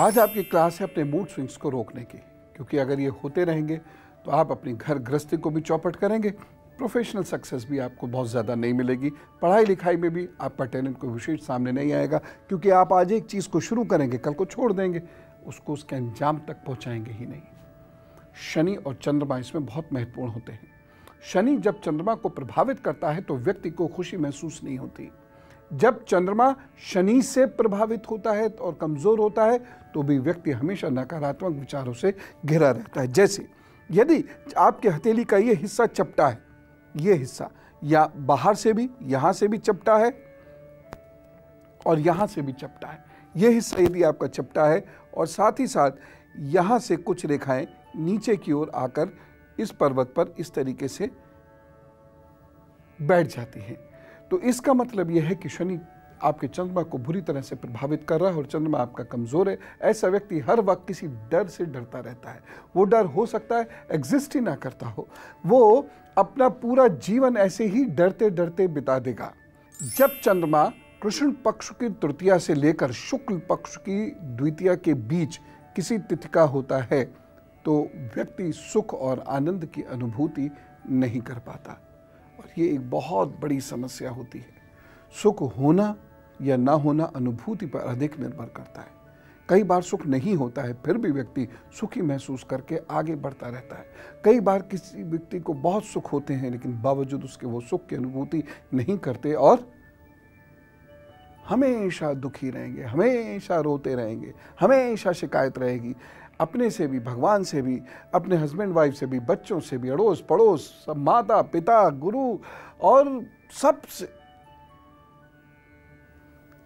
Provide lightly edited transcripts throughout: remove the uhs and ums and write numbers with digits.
आज आपकी क्लास है अपने मूड स्विंग्स को रोकने की, क्योंकि अगर ये होते रहेंगे तो आप अपनी घर गृहस्थी को भी चौपट करेंगे, प्रोफेशनल सक्सेस भी आपको बहुत ज़्यादा नहीं मिलेगी, पढ़ाई लिखाई में भी आपका टैलेंट कोई विशेष सामने नहीं आएगा, क्योंकि आप आज एक चीज़ को शुरू करेंगे, कल को छोड़ देंगे, उसको उसके अंजाम तक पहुँचाएंगे ही नहीं। शनि और चंद्रमा इसमें बहुत महत्वपूर्ण होते हैं। शनि जब चंद्रमा को प्रभावित करता है तो व्यक्ति को खुशी महसूस नहीं होती। जब चंद्रमा शनि से प्रभावित होता है और कमज़ोर होता है तो भी व्यक्ति हमेशा नकारात्मक विचारों से घिरा रहता है। जैसे यदि आपके हथेली का ये हिस्सा चपटा है, ये हिस्सा या बाहर से भी, यहाँ से भी चपटा है और यहाँ से भी चपटा है, ये हिस्सा यदि आपका चपटा है और साथ ही साथ यहाँ से कुछ रेखाएं नीचे की ओर आकर इस पर्वत पर इस तरीके से बैठ जाती हैं, तो इसका मतलब यह है कि शनि आपके चंद्रमा को बुरी तरह से प्रभावित कर रहा है और चंद्रमा आपका कमज़ोर है। ऐसा व्यक्ति हर वक्त किसी डर से डरता रहता है। वो डर हो सकता है एग्जिस्ट ही ना करता हो, वो अपना पूरा जीवन ऐसे ही डरते डरते बिता देगा। जब चंद्रमा कृष्ण पक्ष की तृतीया से लेकर शुक्ल पक्ष की द्वितीया के बीच किसी तिथि का होता है तो व्यक्ति सुख और आनंद की अनुभूति नहीं कर पाता, और ये एक बहुत बड़ी समस्या होती है। सुख होना या ना होना अनुभूति पर अधिक निर्भर करता है। कई बार सुख नहीं होता है फिर भी व्यक्ति सुखी महसूस करके आगे बढ़ता रहता है। कई बार किसी व्यक्ति को बहुत सुख होते हैं लेकिन बावजूद उसके वो सुख की अनुभूति नहीं करते और हमेशा दुखी रहेंगे, हमेशा रोते रहेंगे, हमेशा शिकायत रहेगी, अपने से भी, भगवान से भी, अपने हस्बैंड वाइफ से भी, बच्चों से भी, अड़ोस पड़ोस, सब माता पिता गुरु और सब से।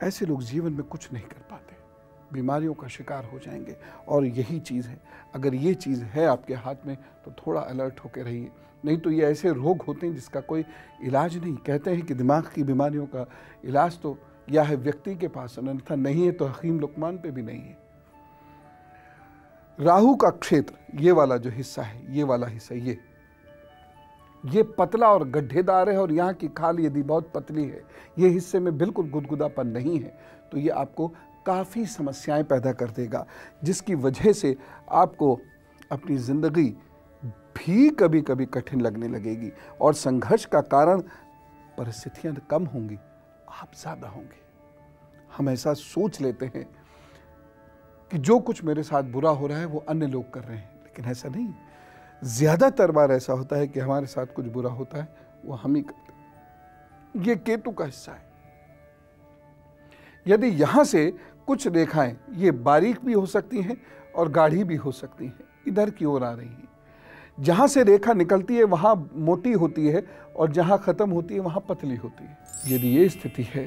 ऐसे लोग जीवन में कुछ नहीं कर पाते, बीमारियों का शिकार हो जाएंगे। और यही चीज़ है, अगर ये चीज़ है आपके हाथ में तो थोड़ा अलर्ट होकर रहिए, नहीं तो ये ऐसे रोग होते हैं जिसका कोई इलाज नहीं। कहते हैं कि दिमाग की बीमारियों का इलाज तो या है व्यक्ति के पास, अन्यथा नहीं है तो हकीम लुकमान पे भी नहीं है। राहु का क्षेत्र, ये वाला जो हिस्सा है, ये वाला हिस्सा, ये पतला और गड्ढेदार है और यहाँ की खाल यदि बहुत पतली है, ये हिस्से में बिल्कुल गुदगुदापन नहीं है, तो ये आपको काफ़ी समस्याएं पैदा कर देगा, जिसकी वजह से आपको अपनी ज़िंदगी भी कभी कभी कठिन लगने लगेगी। और संघर्ष का कारण परिस्थितियाँ कम होंगी, आप ज़्यादा होंगे। हम ऐसा सोच लेते हैं कि जो कुछ मेरे साथ बुरा हो रहा है वो अन्य लोग कर रहे हैं, लेकिन ऐसा नहीं। ज़्यादातर बार ऐसा होता है कि हमारे साथ कुछ बुरा होता है वो हम ही करते हैं। ये केतु का हिस्सा है। यदि यहाँ से कुछ रेखाएं, ये बारीक भी हो सकती हैं और गाढ़ी भी हो सकती हैं, इधर की ओर आ रही हैं। जहाँ से रेखा निकलती है वहाँ मोटी होती है और जहाँ ख़त्म होती है वहाँ पतली होती है। यदि ये स्थिति है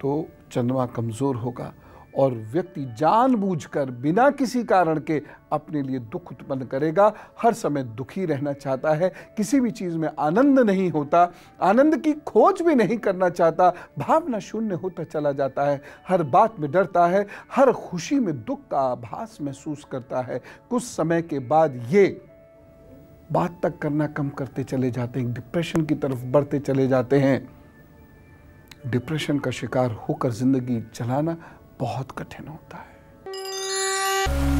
तो चंद्रमा कमज़ोर होगा और व्यक्ति जानबूझकर बिना किसी कारण के अपने लिए दुख उत्पन्न करेगा। हर समय दुखी रहना चाहता है, किसी भी चीज़ में आनंद नहीं होता, आनंद की खोज भी नहीं करना चाहता, भावना शून्य होता चला जाता है, हर बात में डरता है, हर खुशी में दुख का आभास महसूस करता है। कुछ समय के बाद ये बात तक करना कम करते चले जाते हैं, डिप्रेशन की तरफ बढ़ते चले जाते हैं। डिप्रेशन का शिकार होकर ज़िंदगी चलाना बहुत कठिन होता है।